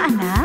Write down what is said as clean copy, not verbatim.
anak-anak.